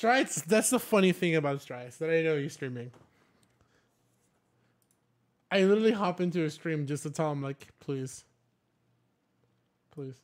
Strides, that's the funny thing about Strides that I know you're streaming. I literally hop into a stream just to tell him, like, please. Please.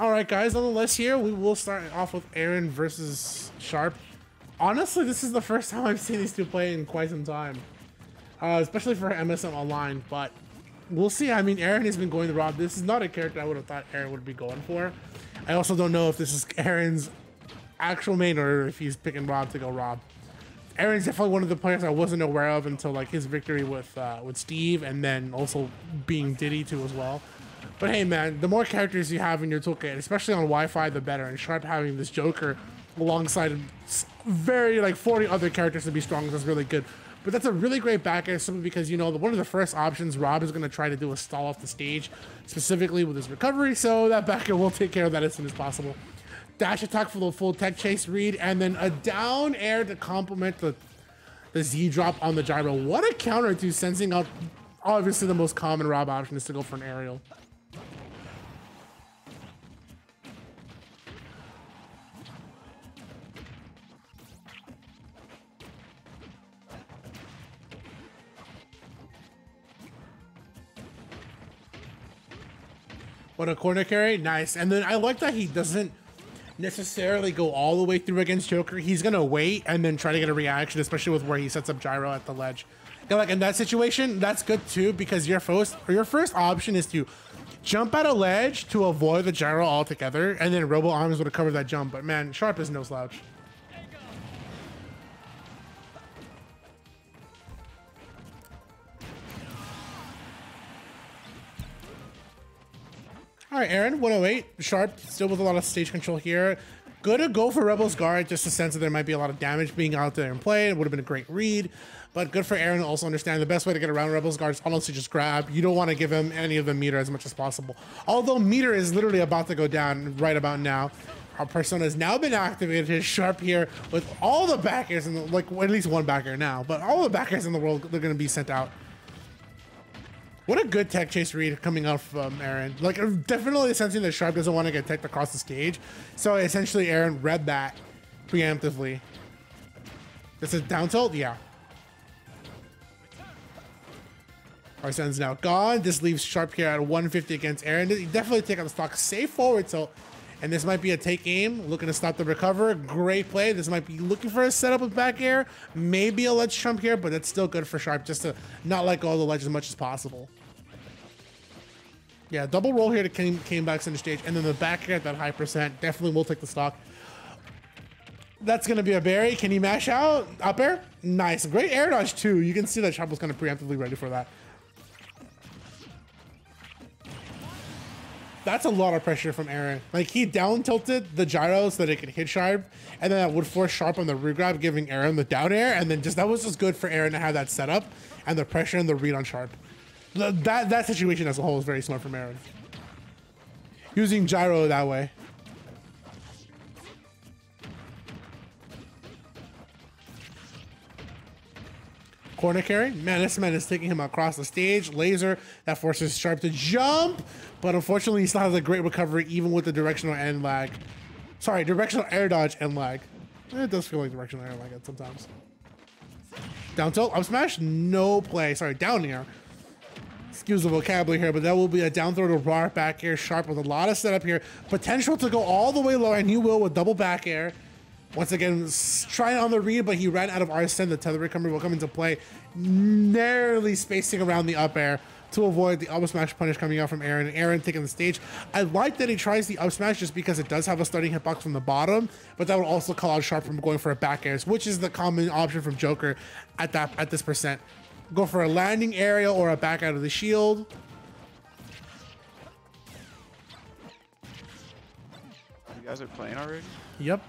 Alright guys, on the list here, we will start off with Aaron versus Sharp. Honestly, this is the first time I've seen these two play in quite some time. Especially for MSM online, but we'll see. I mean, Aaron has been going to Rob. This is not a character I would have thought Aaron would be going for. I also don't know if this is Aaron's actual main or if he's picking Rob to go Rob. Aaron's definitely one of the players I wasn't aware of until like his victory with Steve and then also being Diddy too as well. But hey man, the more characters you have in your toolkit, especially on Wi-Fi, the better. And Sharp having this Joker alongside very like 40 other characters to be strong is really good. But that's a really great back air simply because, you know, one of the first options Rob is going to try to do is stall off the stage, specifically with his recovery. So that back air will take care of that as soon as possible. Dash attack for the full tech chase read, and then a down air to complement the Z-drop on the gyro. What a counter to sensing out. Obviously, the most common Rob option is to go for an aerial. What a corner carry, nice. And then I like that he doesn't necessarily go all the way through against Joker. He's gonna wait and then try to get a reaction, especially with where he sets up gyro at the ledge. And like in that situation, that's good too, because your first option is to jump at a ledge to avoid the gyro altogether, and then Robo Arms would have covered that jump. But man, Sharp is no slouch. All right, Aaron, 108. Sharp, still with a lot of stage control here. Good to go for Rebel's Guard, just to sense that there might be a lot of damage being out there in play. It would have been a great read, but good for Aaron to also understand the best way to get around Rebel's Guard is honestly just grab. You don't want to give him any of the meter as much as possible. Although meter is literally about to go down right about now. Our persona has now been activated. His Sharp here with all the back airs, and like well, at least one back air now, but all the back airs in the world, they're going to be sent out. What a good tech chase read coming out from Aaron. Like, definitely sensing that Sharp doesn't want to get teched across the stage. So essentially, Aaron read that preemptively. This is down tilt? Yeah. Arsene's now gone. This leaves Sharp here at 150 against Aaron. He definitely take out the stock. Safe forward tilt. And this might be a take aim. Looking to stop the recover. Great play. This might be looking for a setup with back air. Maybe a ledge jump here, but that's still good for Sharp just to not let go of the ledge as much as possible. Yeah, double roll here to came back into stage. And then the back air at that high percent definitely will take the stock. That's going to be a berry. Can he mash out? Up air? Nice. Great air dodge, too. You can see that Sharp was kind of preemptively ready for that. That's a lot of pressure from Aaron. Like, he down tilted the gyro so that it could hit Sharp, and then that would force Sharp on the root grab, giving Aaron the down air, and then just that was just good for Aaron to have that setup and the pressure and the read on Sharp. That situation as a whole is very smart from Aaron. Using gyro that way. Corner carry, man, this man is taking him across the stage. Laser, that forces Sharp to jump, but unfortunately he still has a great recovery even with the directional end lag. Sorry, directional air dodge and lag. It does feel like directional air lag sometimes. Down tilt, up smash, no play. Sorry, down air. Excuse the vocabulary here, but that will be a down throw to bar back air. Sharp with a lot of setup here. Potential to go all the way low, and he will with double back air. Once again, trying on the read, but he ran out of Arsene. The tether recovery will come into play, narrowly spacing around the up air to avoid the up smash punish coming out from Aaron. And Aaron taking the stage. I like that he tries the up smash just because it does have a starting hitbox from the bottom, but that would also call out Sharp from going for a back air, which is the common option from Joker at this percent. Go for a landing aerial or a back out of the shield. You guys are playing already? Yep.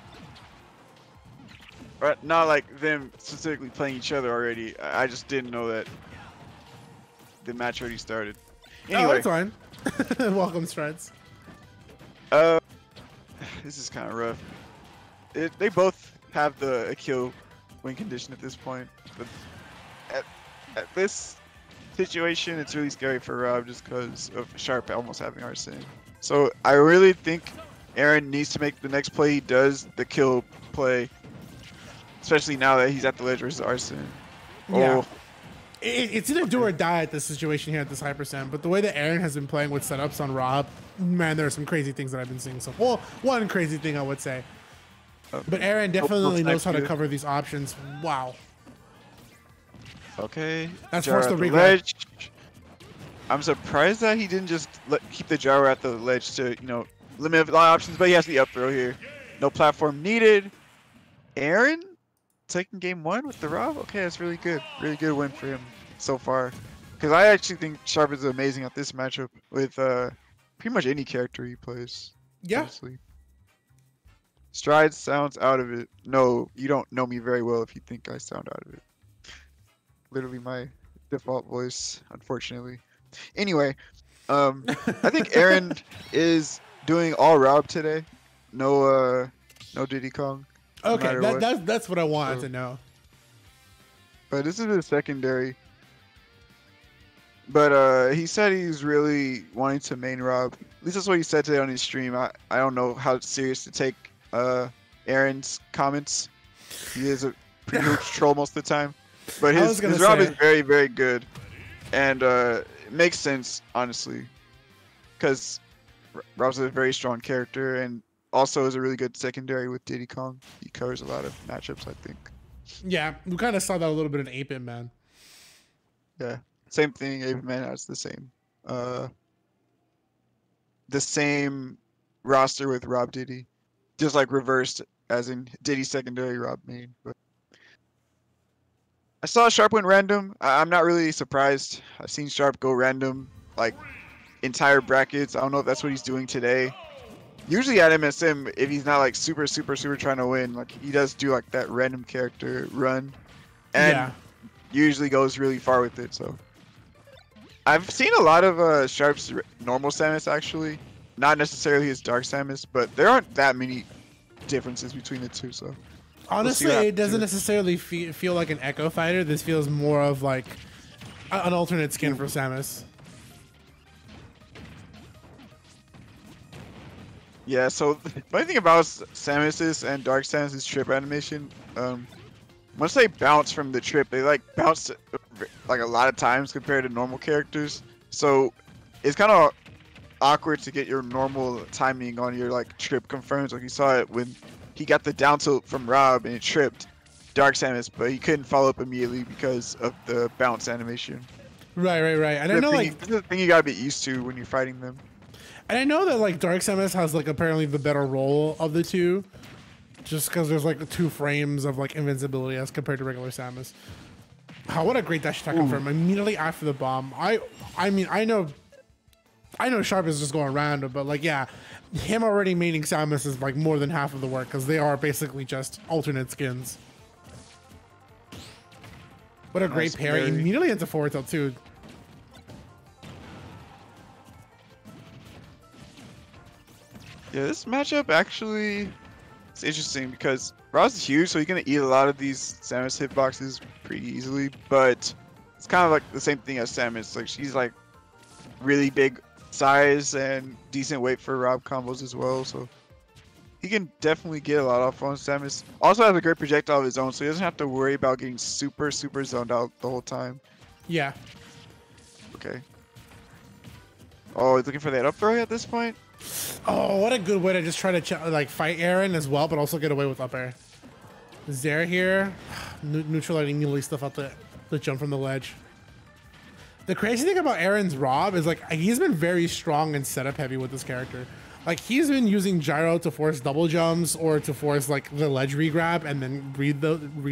Right, not like them specifically playing each other already. I just didn't know that the match already started. Anyway, oh, that's fine. Welcome, Strides. This is kind of rough. They both have the kill win condition at this point, but at this situation, it's really scary for Rob just because of Sharp almost having Arsene. So I really think Aaron needs to make the next play he does, the kill play, especially now that he's at the ledge versus Arsene. Yeah. Oh. It's either do or die at this situation here at this high percent, but the way that Aaron has been playing with setups on Rob, man, there are some crazy things that I've been seeing. So, well, one crazy thing I would say, but Aaron definitely knows how to cover these options. Wow. Okay. That's forced the ledge. I'm surprised that he didn't just keep the gyro at the ledge to, you know, limit a lot of options, but he has the up throw here. No platform needed. Aaron taking game one with the Rob. Okay, that's really good. Really good win for him so far. Because I actually think Sharp is amazing at this matchup with pretty much any character he plays. Yeah. Honestly. Stride sounds out of it. No, you don't know me very well if you think I sound out of it. Literally my default voice, unfortunately. Anyway, I think Aaron is doing all Rob today. No Diddy Kong. Okay, no that's what I wanted to know. But this is his secondary. But he said he's really wanting to main Rob. At least that's what he said today on his stream. I don't know how serious to take Aaron's comments. He is a pretty huge troll most of the time. But his Rob is very, very good. And it makes sense, honestly. Because Rob's a very strong character and also is a really good secondary with Diddy Kong. He covers a lot of matchups, I think. Yeah, we kind of saw that a little bit in 8-Bit Man. Yeah, same thing. 8-Bit Man has the same roster with Rob Diddy. Just like reversed, as in Diddy secondary, Rob main. But I saw Sharp went random. I'm not really surprised. I've seen Sharp go random, like, entire brackets. I don't know if that's what he's doing today. Usually at MSM, if he's not, like, super, super, super trying to win, like, he does do, like, that random character run. And usually goes really far with it, so. I've seen a lot of Sharp's normal Samus, actually. Not necessarily his Dark Samus, but there aren't that many differences between the two, so. Honestly, it doesn't necessarily feel like an Echo Fighter. This feels more of like an alternate skin for Samus. Yeah, so the funny thing about Samus's and Dark Samus's trip animation, once they bounce from the trip, they like bounce like a lot of times compared to normal characters. So it's kind of awkward to get your normal timing on your like trip confirms. Like you saw it when he got the down tilt from Rob and it tripped Dark Samus, but he couldn't follow up immediately because of the bounce animation. Right. And I know like this is the thing you gotta be used to when you're fighting them. And I know that like Dark Samus has like apparently the better role of the two, just because there's like 2 frames of like invincibility as compared to regular Samus. Wow, what a great dash attack confirm immediately after the bomb. I mean I know Sharp is just going random, but like yeah. Him already maining Samus is like more than half of the work because they are basically just alternate skins. What a great parry. Immediately into forward tilt too. Yeah, this matchup actually is interesting because Ross is huge, so you're going to eat a lot of these Samus hitboxes pretty easily, but it's kind of like the same thing as Samus. Like she's like really big size and decent weight for Rob combos as well, so he can definitely get a lot off on Samus. Also has a great projectile of his own, so he doesn't have to worry about getting super, super zoned out the whole time. Yeah. Okay. Oh, he's looking for that up throw at this point? Oh, what a good way to just try to like fight Aaron as well, but also get away with up air. Zare here, neutralizing immediately stuff out the jump from the ledge. The crazy thing about Aaron's Rob is like he's been very strong and setup heavy with this character. Like he's been using gyro to force double jumps or to force like the ledge regrab and then read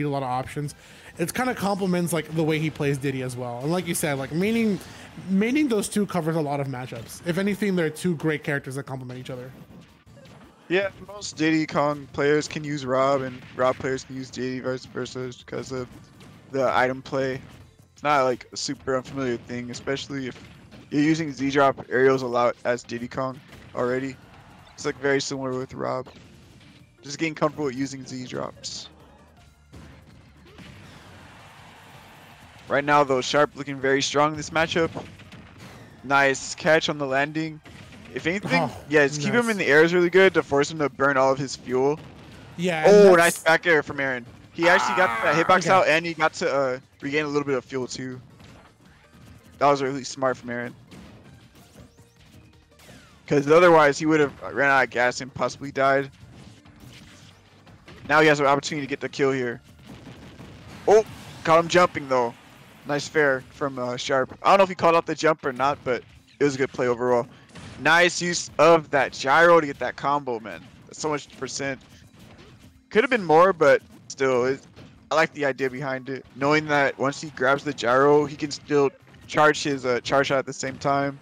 a lot of options. It's kind of complements like the way he plays Diddy as well. And like you said, like maining those two covers a lot of matchups. If anything, they're two great characters that complement each other. Yeah, most Diddy Kong players can use Rob and Rob players can use Diddy, vice versa, because of the item play. It's not like a super unfamiliar thing, especially if you're using Z-drop aerials a lot as Diddy Kong already. It's like very similar with Rob. Just getting comfortable with using Z-drops. Right now, though, Sharp looking very strong in this matchup. Nice catch on the landing. If anything, just keep him in the air is really good to force him to burn all of his fuel. Yeah. Oh, nice back air from Aaron. He actually got that hitbox out, and he got to regain a little bit of fuel, too. That was really smart from Aaron. Because otherwise, he would have ran out of gas and possibly died. Now he has an opportunity to get the kill here. Oh, caught him jumping, though. Nice fair from Sharp. I don't know if he called out the jump or not, but it was a good play overall. Nice use of that gyro to get that combo, man. That's so much percent. Could have been more, but still, I like the idea behind it. Knowing that once he grabs the gyro, he can still charge his charge shot at the same time.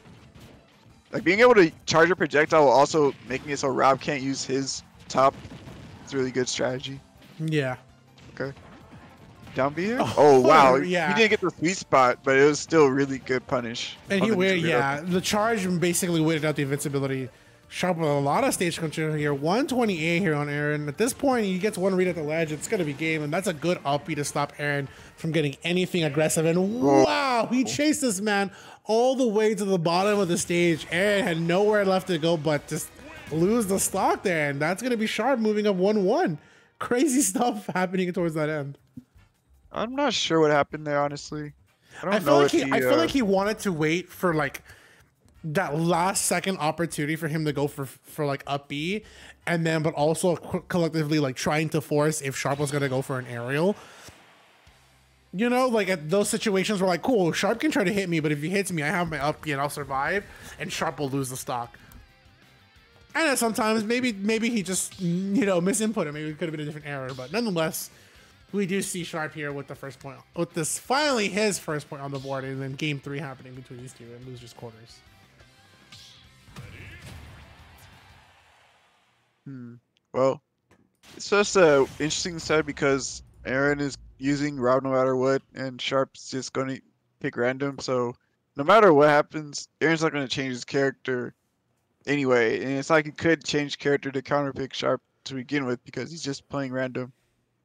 Like, being able to charge a projectile while also making it so Rob can't use his top. It's a really good strategy. Yeah. Okay. Down B here? Oh, wow. Yeah. He didn't get the sweet spot, but it was still really good punish. And he waited, the charge basically waited out the invincibility. Sharp with a lot of stage control here. 128 here on Aaron. At this point, he gets one read at the ledge. It's going to be game, and that's a good up B to stop Aaron from getting anything aggressive. And wow, he chased this man all the way to the bottom of the stage. Aaron had nowhere left to go but just lose the stock there, and that's going to be Sharp moving up 1-1. Crazy stuff happening towards that end. I'm not sure what happened there, honestly. I feel like he wanted to wait for like that last second opportunity for him to go for like up B, and then but also collectively like trying to force if Sharp was going to go for an aerial. You know, like at those situations where like, cool, Sharp can try to hit me, but if he hits me, I have my up B and I'll survive, and Sharp will lose the stock. And sometimes maybe he just, you know, misinput it. Maybe it could have been a different error, but nonetheless, we do see Sharp here with the first point, with this finally his first point on the board, and then game three happening between these two and losers quarters. Well, it's just an interesting side because Aaron is using Rob no matter what, and Sharp's just going to pick random. So no matter what happens, Aaron's not going to change his character. Anyway, and it's like he could change character to counterpick Sharp to begin with because he's just playing random.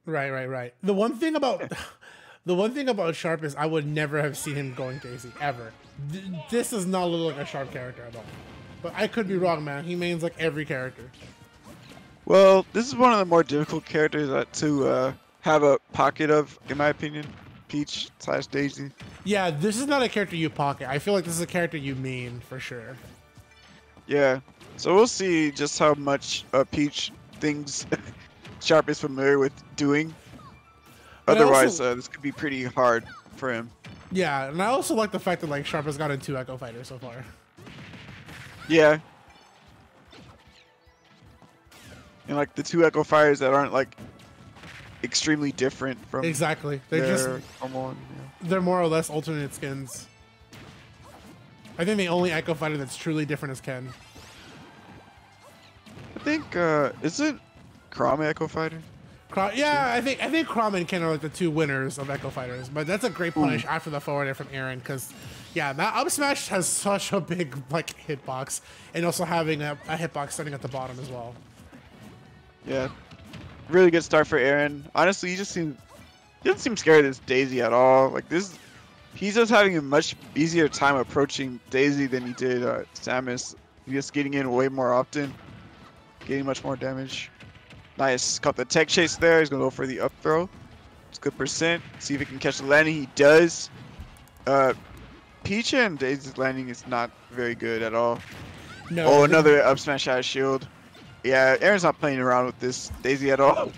Right. The one thing about Sharp is I would never have seen him going Daisy ever. This does not look like a Sharp character at all. But I could be wrong, man. He mains like every character. Well, this is one of the more difficult characters to have a pocket of, in my opinion. Peach/Daisy. Yeah, this is not a character you pocket. I feel like this is a character you main for sure. Yeah, so we'll see just how much Peach things Sharp is familiar with doing. Otherwise, this could be pretty hard for him. Yeah, and I also like the fact that like Sharp has gotten 2 Echo Fighters so far. Yeah. And like the 2 Echo Fighters that aren't like extremely different from they're more or less alternate skins. I think the only Echo Fighter that's truly different is Ken. I think isn't Kram Echo Fighter? Yeah, I think Kram and Ken are like the two winners of Echo Fighters. But that's a great punish after the forward air from Aaron, because yeah, that up smash has such a big like hitbox, and also having a hitbox sitting at the bottom as well. Yeah, really good start for Aaron. Honestly, he doesn't seem scared of this Daisy at all. Like this. He's just having a much easier time approaching Daisy than he did Samus. He's just getting in way more often, getting much more damage. Nice, caught the tech chase there. He's gonna go for the up throw. It's good percent. See if he can catch the landing. He does. Peach and Daisy's landing is not very good at all. No. Oh, another up smash out of shield. Yeah, Aaron's not playing around with this Daisy at all.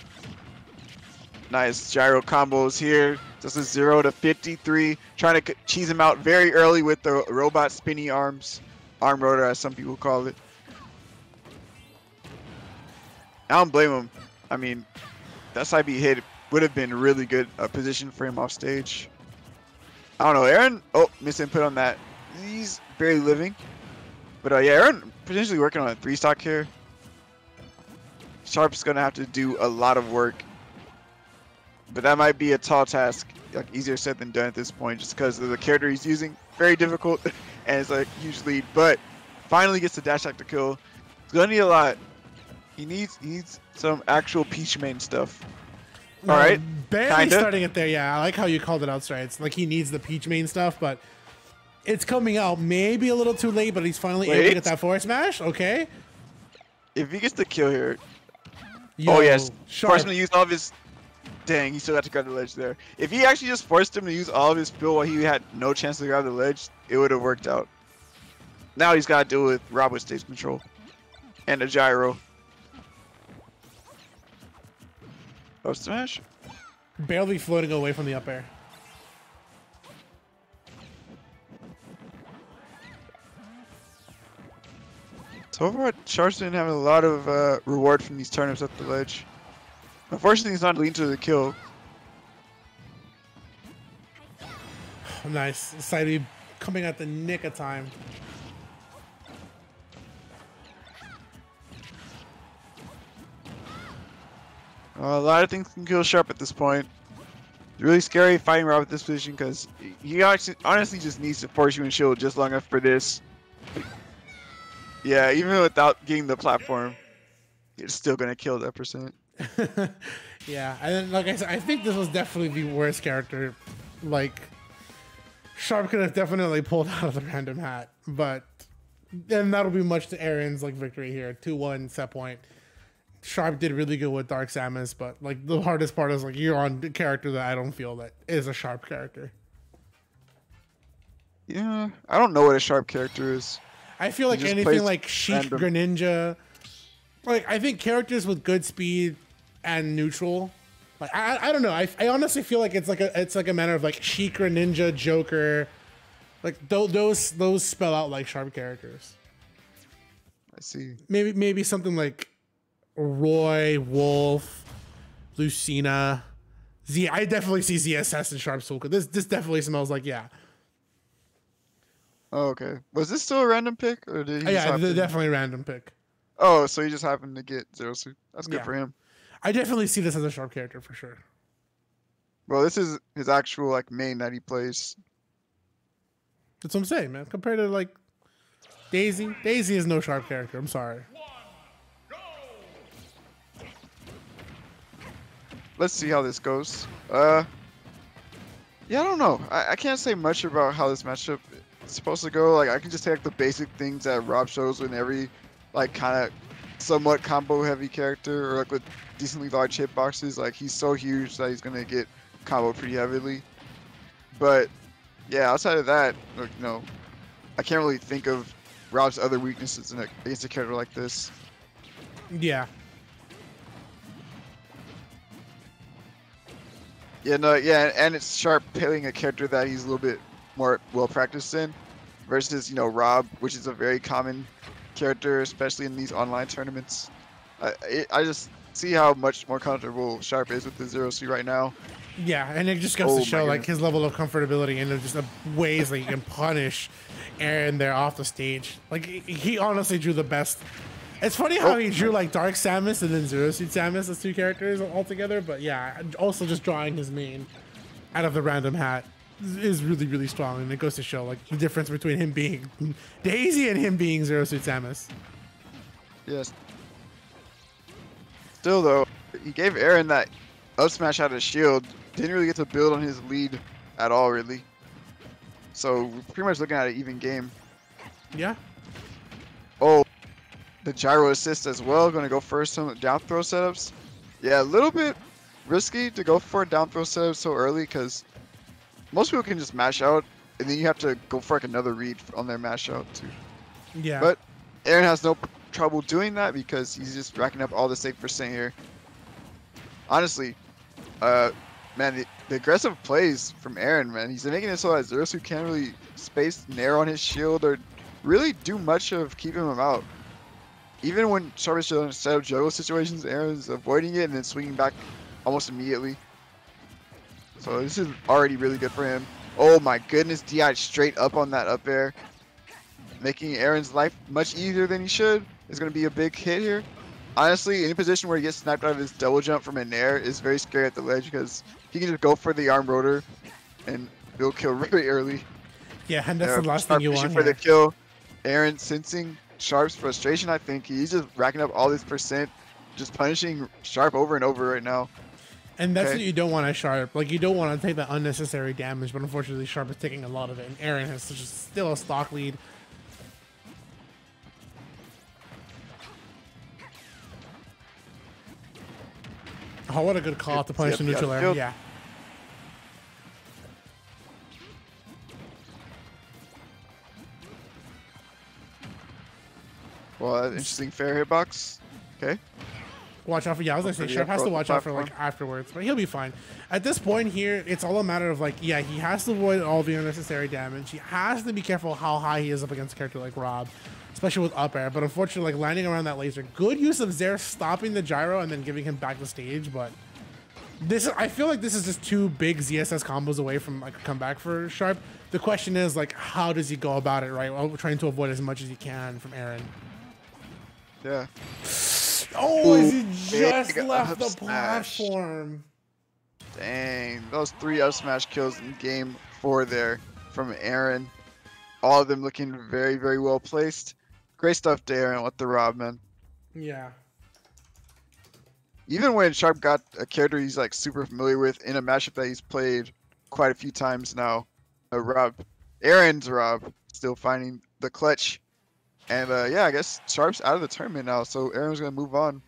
Nice gyro combos here. Just a 0 to 53, trying to cheese him out very early with the robot spinny arms, arm rotor as some people call it. I don't blame him. I mean, that side be hit would have been really good position for him off stage. I don't know, Aaron. Oh, misinput on that. He's barely living. But yeah, Aaron potentially working on a 3-stock here. Sharp's gonna have to do a lot of work. But that might be a tall task, like easier said than done at this point, just because of the character he's using. Very difficult, and it's like huge lead. But finally gets the dash attack to kill. He's gonna need a lot. He needs some actual Peach main stuff. All right. Barely starting it there. Yeah, I like how you called it out, right? It's like he needs the Peach main stuff, but it's coming out maybe a little too late, but he's finally able to get that forward smash. Okay. If he gets the kill here. Yo, oh, yes. Forced him to use all of his... Dang, he still had to grab the ledge there. If he actually just forced him to use all of his build while he had no chance to grab the ledge, it would have worked out. Now he's got to deal with Rob with stage control. And a gyro. Up smash? Barely floating away from the up air. So far, Sharp's been having a lot of reward from these turnips up the ledge. Unfortunately, he's not leading to the kill. Nice. Side be coming at the nick of time. A lot of things can kill Sharp at this point. It's really scary fighting Rob at this position because he actually, honestly just needs to force you and shield just long enough for this. Yeah, even without getting the platform, it's still going to kill that percent. Yeah, and like I said, I think this was definitely the worst character. Like, Sharp could have definitely pulled out of the random hat, but then that'll be much to Aaron's like victory here. 2-1 set point. Sharp did really good with Dark Samus, but like the hardest part is like you're on the character that I don't feel that is a Sharp character. Yeah, I don't know what a Sharp character is. I feel like anything like Sheik, Greninja, like I think characters with good speed and neutral. Like I don't know. I honestly feel like it's like a matter of like Sheik, Greninja, Joker, like those spell out like Sharp characters. I see. Maybe something like Roy, Wolf, Lucina, Z. I definitely see ZSS and Sharp Soul. This definitely smells like, yeah. Oh, okay. Was this still a random pick, or did he? Yeah, definitely a random pick. Oh, so he just happened to get Zero Suit. That's good for him. I definitely see this as a Sharp character for sure. Well, this is his actual like main that he plays. That's what I'm saying, man. Compared to like Daisy, Daisy is no Sharp character. I'm sorry. Let's see how this goes. Yeah, I don't know. I can't say much about how this matchup is supposed to go. Like, I can just take like, the basic things that Rob shows in every, like, kind of somewhat combo-heavy character or, like, with decently large hitboxes. Like, he's so huge that he's going to get comboed pretty heavily. But, yeah, outside of that, like, you know, I can't really think of Rob's other weaknesses against a character like this. Yeah. Yeah, no, yeah, and it's Sharp pairing a character that he's a little bit more well-practiced in versus, you know, Rob, which is a very common character, especially in these online tournaments. I just see how much more comfortable Sharp is with the Zero Suit right now. Yeah, and it just goes to show, like, his level of comfortability and just the ways that he can punish Aaron there off the stage. Like, he honestly drew the best. It's funny how he drew like Dark Samus and then Zero Suit Samus as two characters all together, but yeah, also just drawing his main out of the random hat is really, really strong, and it goes to show like the difference between him being Daisy and him being Zero Suit Samus. Yes. Still though, he gave Aaron that up smash out of shield, didn't really get to build on his lead at all really. So we're pretty much looking at an even game. Yeah. Oh. The gyro assist as well, going to go first on the down throw setups. Yeah, a little bit risky to go for a down throw setup so early because most people can just mash out and then you have to go for like another read on their mash out too. Yeah. But Aaron has no trouble doing that because he's just racking up all the safe percent here. Honestly, man, the aggressive plays from Aaron, man, he's making it so that Zero Suit can't really space nair on his shield or really do much of keeping him out. Even when Sharp is showing set up juggle situations, Aaron's avoiding it and then swinging back almost immediately. So this is already really good for him. Oh my goodness, DI'd straight up on that up air. Making Aaron's life much easier than he should. It's going to be a big hit here. Honestly, any position where he gets sniped out of his double jump from an air is very scary at the ledge because he can just go for the arm rotor and he'll kill really early. Yeah, and that's the last thing you want here. For the kill. Aaron sensing Sharp's frustration, I think. He's just racking up all this percent, just punishing Sharp over and over right now. And that's okay. What you don't want to Sharp. Like, you don't want to take that unnecessary damage, but unfortunately Sharp is taking a lot of it, and Aaron has such a, still a stock lead. Oh, what a good call to punish the neutral Aaron. Yeah. Well, interesting fair hitbox. Okay. Watch out for, yeah, I was going to say, Sharp has to watch out for, like, afterwards, but he'll be fine. At this point here, it's all a matter of, like, yeah, he has to avoid all the unnecessary damage. He has to be careful how high he is up against a character like Rob, especially with up air, but unfortunately, like, landing around that laser. Good use of Zare stopping the gyro and then giving him back the stage, but this, I feel like this is just two big ZSS combos away from, like, a comeback for Sharp. The question is, like, how does he go about it, right? Well, trying to avoid as much as he can from Aaron. Yeah. Oh, ooh, he just left the platform. Dang, those 3 up smash kills in game 4 there from Aaron. All of them looking very, very well placed. Great stuff to Aaron with the Rob, man. Yeah. Even when Sharp got a character he's like super familiar with in a matchup that he's played quite a few times now, Aaron's Rob still finding the clutch. And yeah, I guess Sharp's out of the tournament now, so Aaron's gonna move on.